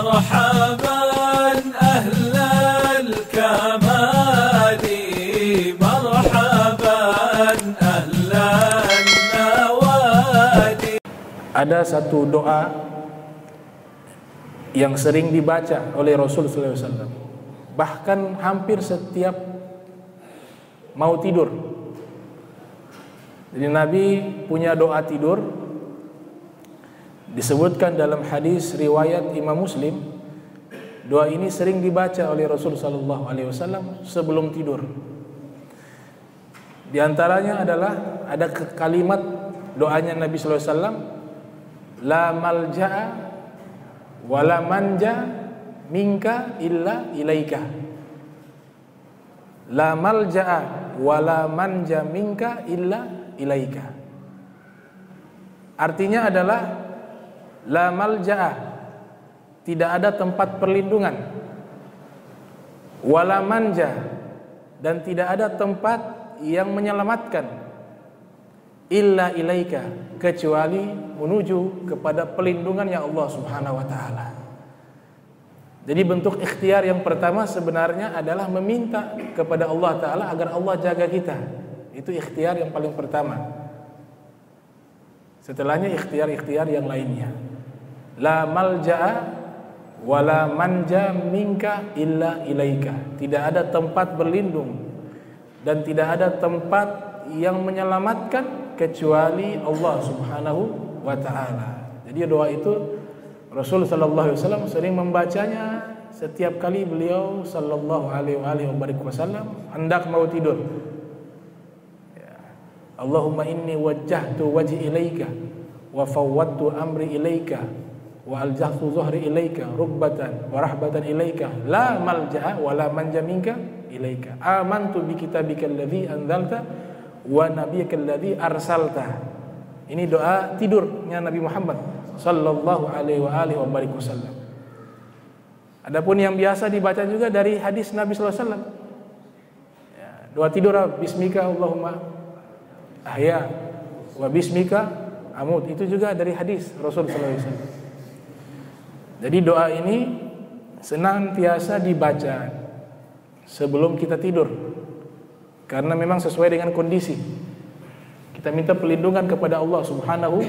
مرحبا أهل الكمال مرحبا أهل النوادي. Ada satu doa yang sering dibaca oleh Rasul sallallahu alaihi wasallam, bahkan hampir setiap mau tidur. Jadi Nabi punya doa tidur, disebutkan dalam hadis riwayat Imam Muslim. Doa ini sering dibaca oleh Rasul sallallahu alaihi wasallam sebelum tidur. Di antaranya adalah ada kalimat doanya Nabi sallallahu alaihi wasallam, la malja'a wa la manja minka illa ilaika. La malja'a wa la manja minka illa ilaika. Artinya adalah la malja'a, tidak ada tempat perlindungan, wala manja, dan tidak ada tempat yang menyelamatkan, illa ilaika, kecuali menuju kepada pelindungannya Allah Subhanahu wa Ta'ala. Jadi bentuk ikhtiar yang pertama sebenarnya adalah meminta kepada Allah Ta'ala agar Allah jaga kita. Itu ikhtiar yang paling pertama. Setelahnya ikhtiar-ikhtiar yang lainnya. La malja'a wa la manja minka illa ilaika. Tidak ada tempat berlindung dan tidak ada tempat yang menyelamatkan kecuali Allah Subhanahu wa Ta'ala. Jadi doa itu Rasul sallallahu alaihi wasallam sering membacanya setiap kali beliau sallallahu alaihi wasallam hendak mau tidur. Allahumma inni wajjahtu wajhi ilaika wa fawwadtu amri ilaika wa aljahtu zuhri ilaika rubbatan wa rahbatan ilaika la malja'a wa la manja minka ilaika amantu bi kitabika alladhi anzalta wa nabiyyika alladhi arsalta. Ini doa tidurnya Nabi Muhammad sallallahu alaihi wasallam. Adapun yang biasa dibaca juga dari hadis Nabi sallallahu alaihi wasallam. Doa tidur bismika Allahumma ahya wa bismika amut, itu juga dari hadis Rasul sallallahu alaihi wasallam. Jadi doa ini senantiasa dibaca sebelum kita tidur, karena memang sesuai dengan kondisi. Kita minta perlindungan kepada Allah Subhanahu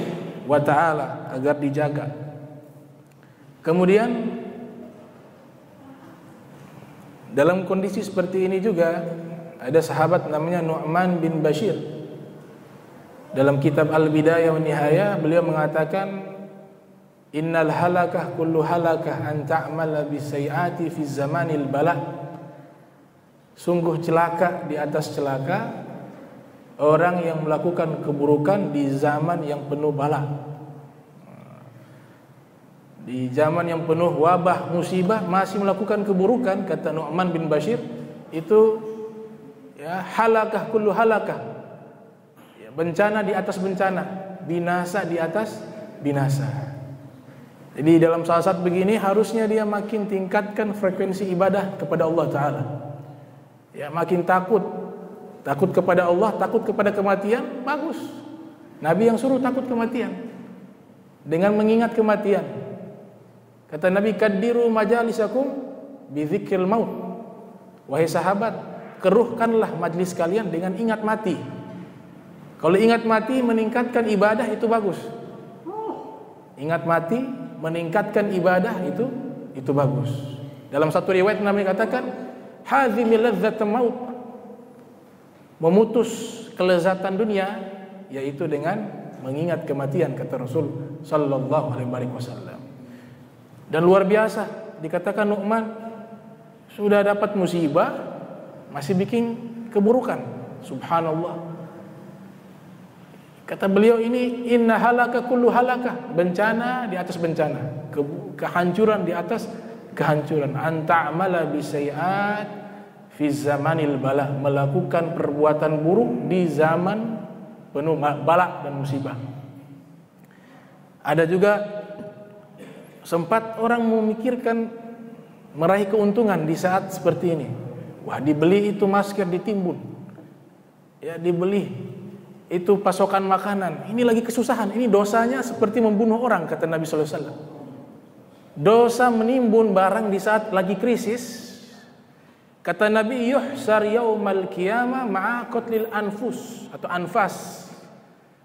wa Ta'ala agar dijaga. Kemudian dalam kondisi seperti ini juga ada sahabat namanya Nu'man bin Bashir. Dalam kitab Al-Bidayah wa Nihayah beliau mengatakan, innal halakah kullu halakah an ta'mala bisayati fi zamanil bala. Sungguh celaka di atas celaka orang yang melakukan keburukan di zaman yang penuh bala. Di zaman yang penuh wabah, musibah, masih melakukan keburukan, kata Nu'man bin Bashir, itu ya halakah kullu halakah, bencana di atas bencana, binasa di atas binasa. Jadi dalam saat-saat begini harusnya dia makin tingkatkan frekuensi ibadah kepada Allah Ta'ala. Ya makin takut, takut kepada Allah, takut kepada kematian, bagus. Nabi yang suruh takut kematian dengan mengingat kematian. Kata Nabi, kaddiru majalisakum bi dzikril maut. Wahai sahabat, keruhkanlah majlis kalian dengan ingat mati. Kalau ingat mati meningkatkan ibadah itu bagus. Ingat mati meningkatkan ibadah itu bagus. Dalam satu riwayat Nabi katakan, hazimil ladzata maut, memutus kelezatan dunia yaitu dengan mengingat kematian, kata Rasul sallallahu alaihi wasallam. Dan luar biasa dikatakan Nu'man sudah dapat musibah masih bikin keburukan. Subhanallah. Kata beliau ini, inna halaka kullu halaka, bencana di atas bencana, kehancuran di atas kehancuran. Anta'amala bisayi'at fi zamanil bala, melakukan perbuatan buruk di zaman penuh bala dan musibah. Ada juga sempat orang memikirkan meraih keuntungan di saat seperti ini. Wah, dibeli itu masker ditimbun, ya dibeli itu pasokan makanan, ini lagi kesusahan, ini dosanya seperti membunuh orang, kata Nabi sallallahu alaihi wasallam. Dosa menimbun barang di saat lagi krisis. Kata Nabi, yuhsar yaumal qiyamah ma'a qatlil anfus atau anfas.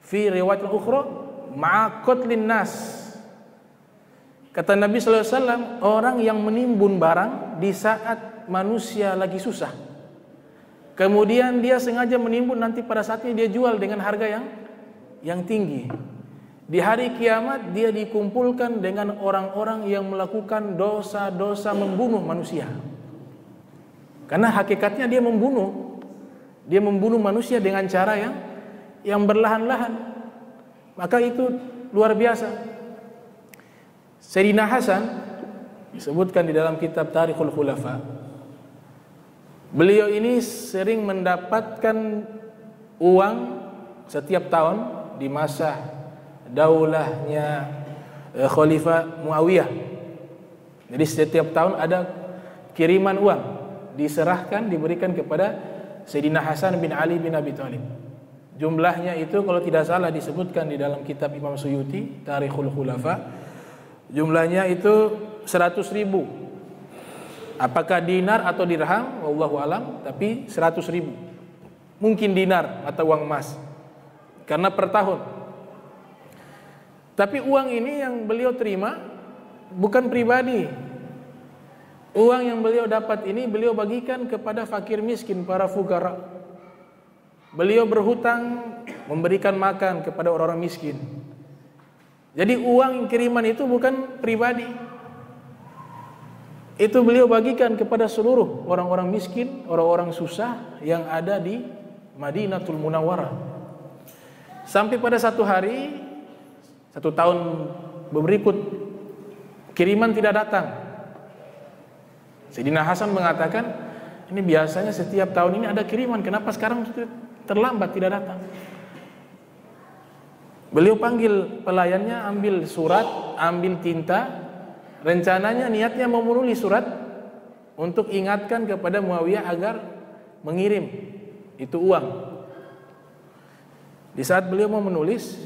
Fi riwayat ukhra ma'a qatlin nas. Kata Nabi SAW, orang yang menimbun barang di saat manusia lagi susah, kemudian dia sengaja menimbun, nanti pada saatnya dia jual dengan harga yang tinggi. Di hari kiamat dia dikumpulkan dengan orang-orang yang melakukan dosa-dosa membunuh manusia. Karena hakikatnya dia membunuh manusia dengan cara yang berlahan-lahan. Maka itu luar biasa. Sayyidina Hasan disebutkan di dalam kitab Tarikhul Khulafa, beliau ini sering mendapatkan uang setiap tahun di masa daulahnya Khalifah Muawiyah. Jadi setiap tahun ada kiriman uang diserahkan, diberikan kepada Sayyidina Hasan bin Ali bin Abi Talib. Jumlahnya itu kalau tidak salah disebutkan di dalam kitab Imam Suyuti Tarikhul Khulafa, jumlahnya itu 100.000. Apakah dinar atau dirham? Wallahu alam, tapi 100.000. Mungkin dinar atau uang emas, karena per tahun. Tapi uang ini yang beliau terima bukan pribadi. Uang yang beliau dapat ini beliau bagikan kepada fakir miskin, para fukara. Beliau berhutang, memberikan makan kepada orang-orang miskin. Jadi uang kiriman itu bukan pribadi. Itu beliau bagikan kepada seluruh orang-orang miskin, orang-orang susah yang ada di Madinatul Munawwarah. Sampai pada satu hari, satu tahun berikut, kiriman tidak datang. Sayyidina Hasan mengatakan, ini biasanya setiap tahun ini ada kiriman, kenapa sekarang terlambat tidak datang? Beliau panggil pelayannya, ambil surat, ambil tinta. Rencananya niatnya mau menulis surat untuk ingatkan kepada Muawiyah agar mengirim itu uang. Di saat beliau mau menulis,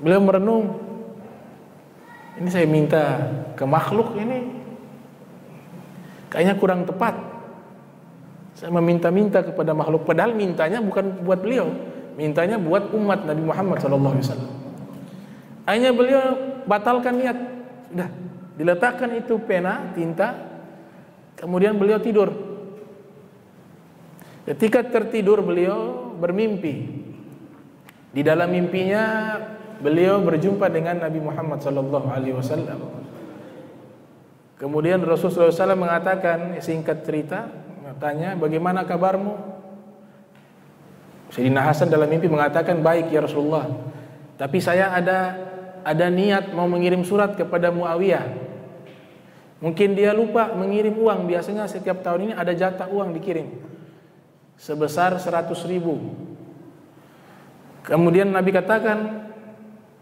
beliau merenung, ini saya minta ke makhluk ini kayaknya kurang tepat. Saya meminta-minta kepada makhluk, padahal mintanya bukan buat beliau, mintanya buat umat Nabi Muhammad SAW. Akhirnya beliau batalkan niat. Sudah, diletakkan itu pena, tinta, kemudian beliau tidur. Ketika tertidur beliau bermimpi. Di dalam mimpinya beliau berjumpa dengan Nabi Muhammad SAW. Kemudian Rasulullah SAW mengatakan, singkat cerita, tanya, bagaimana kabarmu? Sayyidina Hasan dalam mimpi mengatakan, baik ya Rasulullah, tapi saya ada niat mau mengirim surat kepada Muawiyah. Mungkin dia lupa mengirim uang, biasanya setiap tahun ini ada jatah uang dikirim sebesar 100.000. Kemudian Nabi katakan,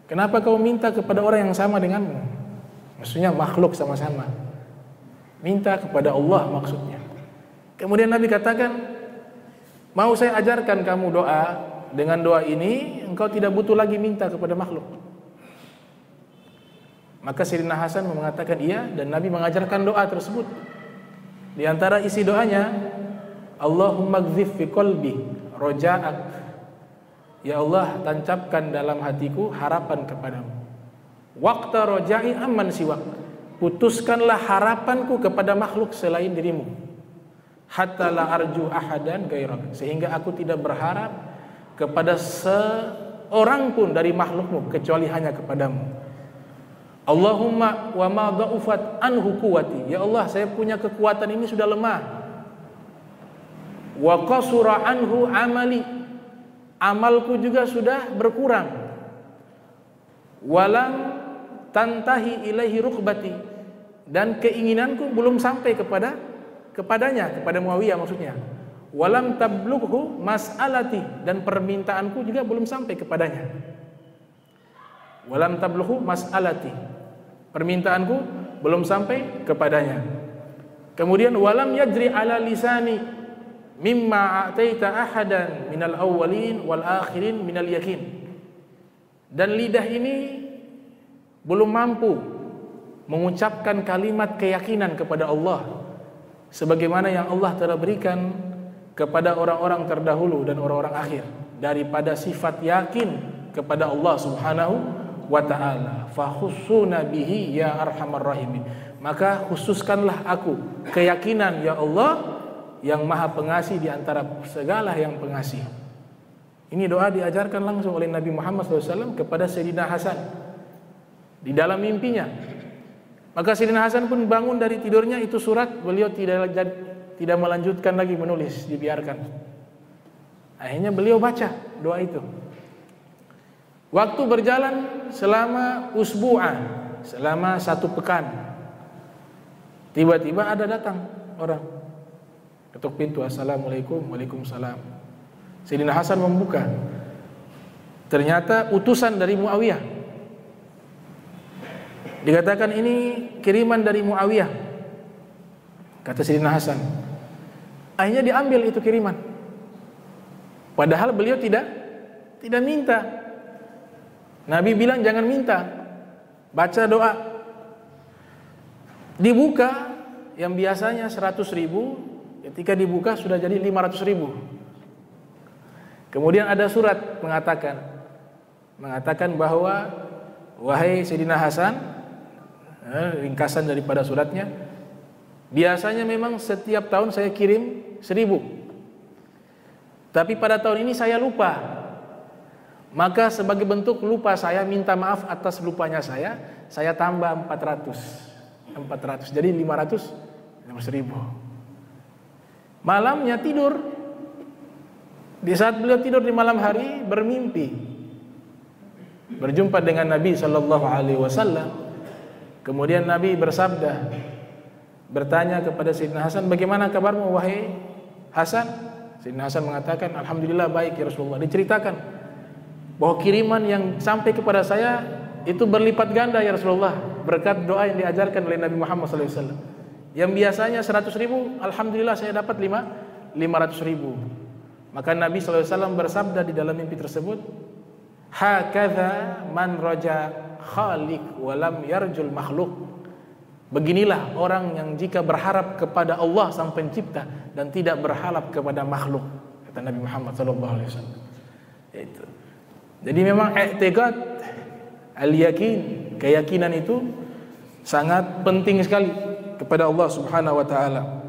kenapa kau minta kepada orang yang sama denganmu? Maksudnya makhluk sama-sama, minta kepada Allah maksudnya. Kemudian Nabi katakan, mau saya ajarkan kamu doa, dengan doa ini engkau tidak butuh lagi minta kepada makhluk. Maka Sayyidina Hasan mengatakan iya, dan Nabi mengajarkan doa tersebut. Di antara isi doanya, Allahumma gzif fi qalbi roja'ak, ya Allah tancapkan dalam hatiku harapan kepadamu. Waqta roja'i amman siwak, putuskanlah harapanku kepada makhluk selain dirimu. Hatta la arju ahadan gairak, sehingga aku tidak berharap kepada seorang pun dari makhlukmu kecuali hanya kepadamu. Allahumma wa ma dha'ufat anhu quwwati, ya Allah saya punya kekuatan ini sudah lemah. Wa qasura anhu amali, amalku juga sudah berkurang. Walam tantahi ilaihi rukbati, dan keinginanku belum sampai kepada Muawiyah maksudnya. Walam tablughu mas'alati, dan permintaanku juga belum sampai kepadanya. Walam tablughu mas'alati, permintaanku belum sampai kepadanya. Kemudian walam yajri ala lisani mimma ataita ahadan minal awwalin wal akhirin minal yakin, dan lidah ini belum mampu mengucapkan kalimat keyakinan kepada Allah sebagaimana yang Allah telah berikan kepada orang-orang terdahulu dan orang-orang akhir daripada sifat yakin kepada Allah Subhanahu wa Ta'ala. Fa khussuna bihi ya arhamar rahimin. Maka khususkanlah aku keyakinan ya Allah yang Maha Pengasih di antara segala yang pengasih. Ini doa diajarkan langsung oleh Nabi Muhammad SAW kepada Sayyidina Hasan di dalam mimpinya. Maka Sayyidina Hasan pun bangun dari tidurnya, itu surat beliau tidak melanjutkan lagi menulis, dibiarkan. Akhirnya beliau baca doa itu. Waktu berjalan selama usbu'ah, selama satu pekan. Tiba-tiba ada datang orang. Ketuk pintu, assalamualaikum, waalaikumsalam. Sayyidina Hasan membuka. Ternyata utusan dari Muawiyah. Dikatakan ini kiriman dari Muawiyah, kata Sayyidina Hasan. Akhirnya diambil itu kiriman, padahal beliau tidak minta. Nabi bilang jangan minta, baca doa. Dibuka, yang biasanya 100.000 ketika dibuka sudah jadi 500.000. Kemudian ada surat mengatakan bahwa wahai Sayyidina Hasan, ringkasan daripada suratnya, biasanya memang setiap tahun saya kirim 1000, tapi pada tahun ini saya lupa. Maka sebagai bentuk lupa saya, minta maaf atas lupanya saya tambah 400, jadi 500.000. Malamnya tidur, di saat beliau tidur di malam hari bermimpi berjumpa dengan Nabi SAW. Kemudian Nabi bersabda, bertanya kepada Sayyidina Hasan, bagaimana kabarmu wahai Hasan? Sayyidina Hasan mengatakan, alhamdulillah baik ya Rasulullah. Diceritakan bahwa kiriman yang sampai kepada saya itu berlipat ganda ya Rasulullah, berkat doa yang diajarkan oleh Nabi Muhammad SAW. Yang biasanya 100.000, alhamdulillah saya dapat 500.000. Maka Nabi SAW bersabda di dalam mimpi tersebut, hakadha man raja khalik walam yarjul makhluk. Beginilah orang yang jika berharap kepada Allah sang pencipta dan tidak berharap kepada makhluk, kata Nabi Muhammad SAW. Itu. Jadi memang i'tiqad al-yakin, keyakinan itu sangat penting sekali kepada Allah Subhanahu wa Ta'ala.